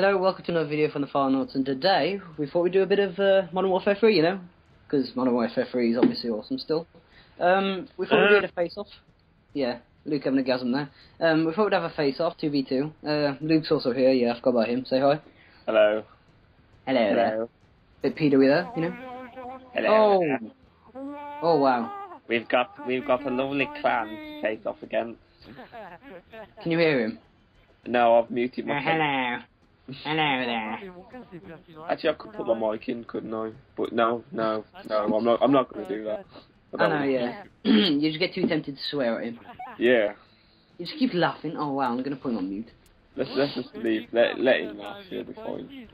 Hello, welcome to another video from the Far North, and today we thought we'd do a bit of Modern Warfare 3, you know, because Modern Warfare 3 is obviously awesome still. We thought we'd do a face-off. Yeah, Luke having a gasm there. We thought we'd have a face-off, 2v2. Luke's also here, yeah, I forgot about him. Say hi. Hello. Hello there. Bit pedo-y there, you know. Hello. Oh. Oh, wow. We've got a lovely clan to face off against. Can you hear him? No, I've muted my phone. Hello. Hello there. Actually, I could put my mic in, couldn't I? But no, I'm not going to do that. I know, yeah. You just get too tempted to swear at him. Yeah. You just keep laughing. Oh wow, I'm going to put him on mute. Let's just leave. Let him laugh. He'll be fine.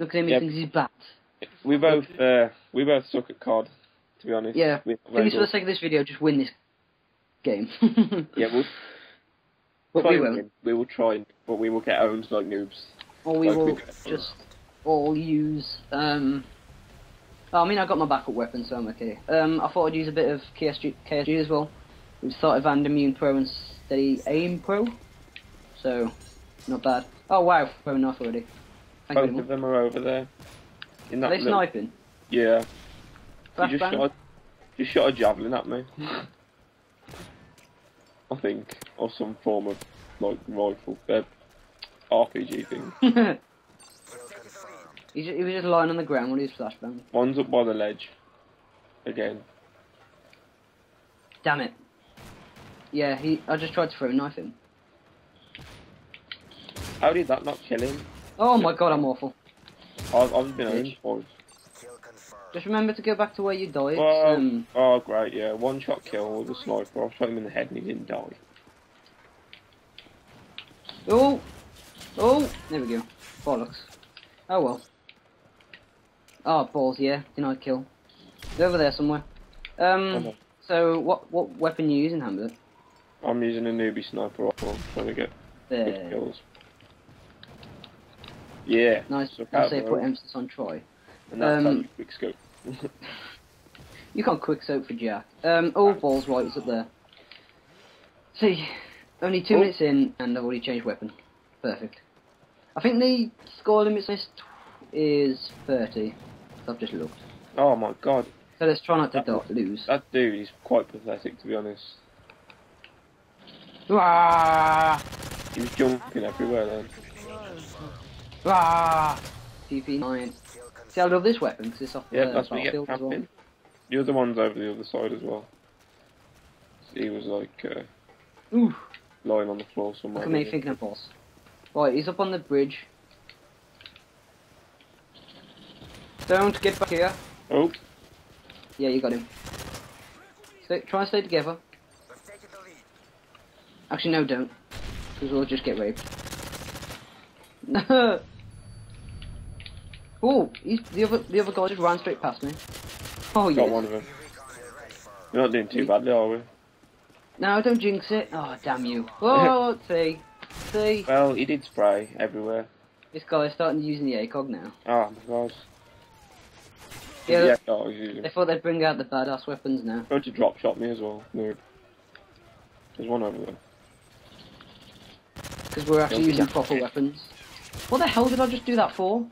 Look at him. He thinks he's bad. We both suck at COD, to be honest. Yeah. Please, for the sake of this video, just win this game. Yeah, we will try, but we will get owned like noobs. Or we will just all use, I mean, I got my backup weapon, so I'm okay. I thought I'd use a bit of KSG as well. We started Van Immune Pro and Stay Aim Pro, so not bad. Oh wow, throwing knife already. Both of them are over there. In that are they sniping? Yeah. You just shot a javelin at me. I think, or some form of, like, rifle, RPG thing. He was just lying on the ground with his flashbang. One's up by the ledge. Again. Damn it. Yeah, I just tried to throw a knife at him. How did that not kill him? Oh my god, I'm awful. I've been owned twice. Just remember to go back to where you died. Well, oh great, yeah. One shot kill with a sniper. I shot him in the head and he didn't die. Oh! Oh! There we go. Bollocks. Oh well. Oh, balls, yeah. Denied kill. They're over there somewhere. So, what weapon are you using, Hamlet? I'm using a newbie sniper rifle. I'm trying to get good kills. Yeah. Nice. I'll say put emphasis on try. And that's how you quick scope. You can't quick scope for Jack. Balls, right, it's up there. See, only 2 minutes in, and I've already changed weapon. Perfect. I think the score limit list is 30. I've just looked. Oh my god. So let's try not to lose. That dude is quite pathetic, to be honest. Ah! He was jumping everywhere then. Ah! PP9. See, I love this weapon because it's off the battlefield as well. The other one's over the other side as well. So he was like, lying on the floor somewhere. Look at me thinking of boss. Right, he's up on the bridge. Don't get back here. Oh. Yeah, you got him. So, try and stay together. Actually, no, don't. Because we'll just get raped. No. Oh, the other guy just ran straight past me. Oh, yeah. Got one of them. You're not doing too badly, are we? No, don't jinx it. Oh, damn you. Oh, see. Well, he did spray everywhere. This guy's starting to use the ACOG now. Oh, my God. Yeah, they thought they'd bring out the badass weapons now. Don't you drop shot me as well? No. There's one over there. Because we're actually using proper weapons. What the hell did I just do that for?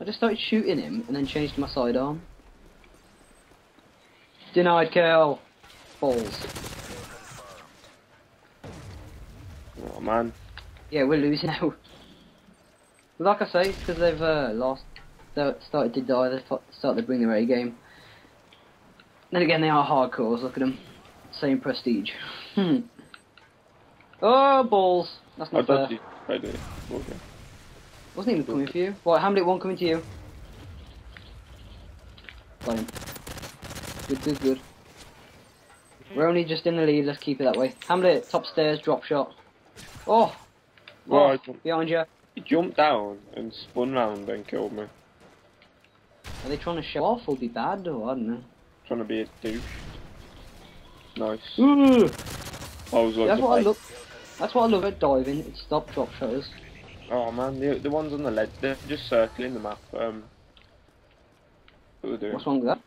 I just started shooting him and then changed my sidearm. Denied kill. Balls. Oh man. Yeah, we're losing now. Like I say, it's because they've lost. They started to die. They started to bring their A game. Then again, they are hardcores. Look at them. Same prestige. Oh balls. That's not fair. I do. Okay. Wasn't even coming for you. Right, Hamlet, one coming to you. Fine. Good. We're only just in the lead, let's keep it that way. Hamlet, top stairs, drop shot. Oh! Right. Oh, behind you. He jumped down and spun round and killed me. Are they trying to show off or be bad, or I don't know? Trying to be a douche. Nice. Ooh. I was like, that's what I love at diving, it's stop drop shows. Oh man, the ones on the ledge, they're just circling the map. What are they doing? What's wrong with that?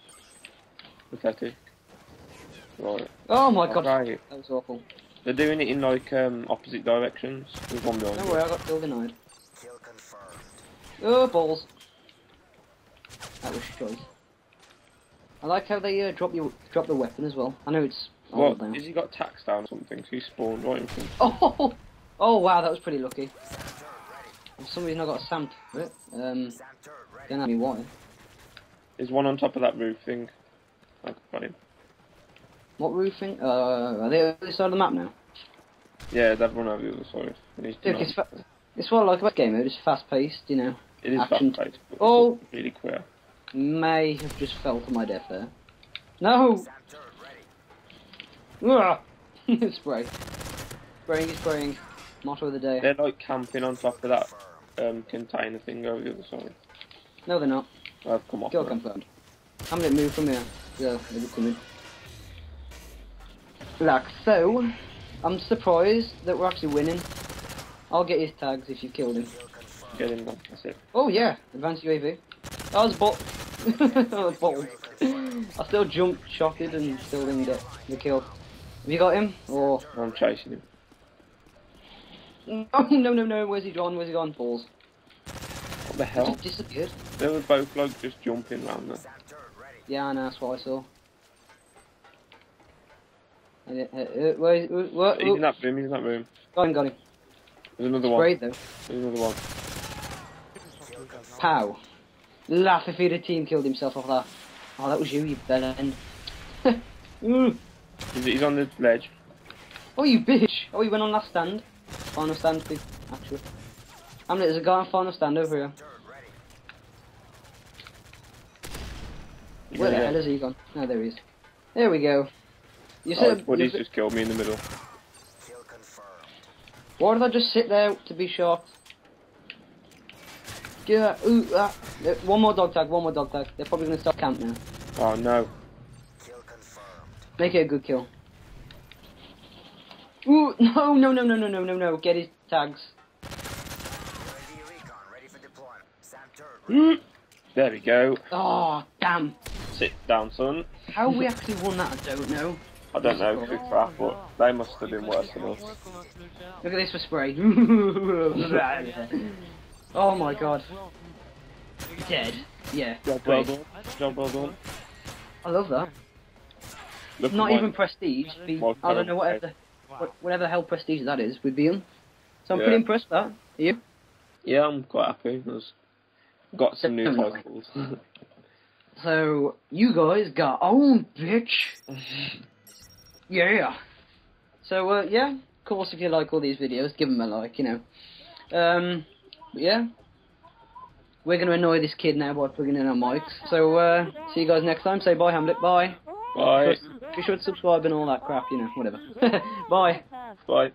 Pathetic. Right. Oh my god, that was awful. They're doing it in like opposite directions. There's one behind. No way, I got killed denied. Kill confirmed. Oh, balls. That was choice. I like how they drop the weapon as well. I know it's old now. Has he got taxed down or something? So he spawned right in front of him. Oh, oh wow, that was pretty lucky. If somebody's not got a SAM turret, don't have me wanted. There's one on top of that roof thing. I've got him. What roof thing? Are they on the other side of the map now? Yeah, that one over the other side. It's what I like about game mode, it's fast paced, you know. It is fast paced, but oh, it's really queer. May have just fell to my death there. No! Spray. Spraying is spraying. Motto of the day. They're like camping on top of that container thing over the other side. No, they're not. I've come off. Go confirmed. Hamlet, move from here. Yeah, they're coming. Like so, I'm surprised that we're actually winning. I'll get his tags if you killed him. Get him, that's it. Oh yeah, advanced UAV. I was bot. I was bottled. I still jumped, shotted, and still didn't get the kill. Have you got him? Or I'm chasing him. No, no, no, no. Where's he gone? Where's he gone? Balls. What the hell? He just disappeared. They were both like just jumping round there. Yeah, I know. That's what I saw. Where? He's in that room. He's in that room. Got him. Got him. There's another one. Sprayed them. There's another one. Pow. Laugh if he'd a team killed himself off that. Oh, that was you, you bellend. He's on the ledge. Oh, you bitch! Oh, he went on last stand. Final stand, big, actually. Hamlet, there's a guy on final stand over here. Where the hell is he gone? No, there he is. There we go. You said. Oh, he's just killed me in the middle. Why did I just sit there to be shot? Yeah, ooh, ah. One more dog tag, one more dog tag. They're probably going to start camp now. Oh no. Kill confirmed. Make it a good kill. Ooh, no, no, no, no, no, no, no, no. Get his tags. There we go. Oh, damn. Sit down, son. How we actually won that, I don't know. I don't know, too crap, but they must have been worse than us. Look at this for spray. Oh my god. Dead. Yeah. Job well done. Job well done. I love that. Look, not even prestige. I don't know whatever the hell prestige that is with Beam. So I'm pretty impressed with that. Are you? Yeah, I'm quite happy. I've got some new titles. So, you guys got owned, bitch. Yeah. So, yeah. Of course, if you like all these videos, give them a like, you know. But yeah, we're going to annoy this kid now by plugging in our mics. So, see you guys next time. Say bye, Hamlet. Bye. Bye. Be sure to subscribe and all that crap, you know, whatever. Bye. Bye.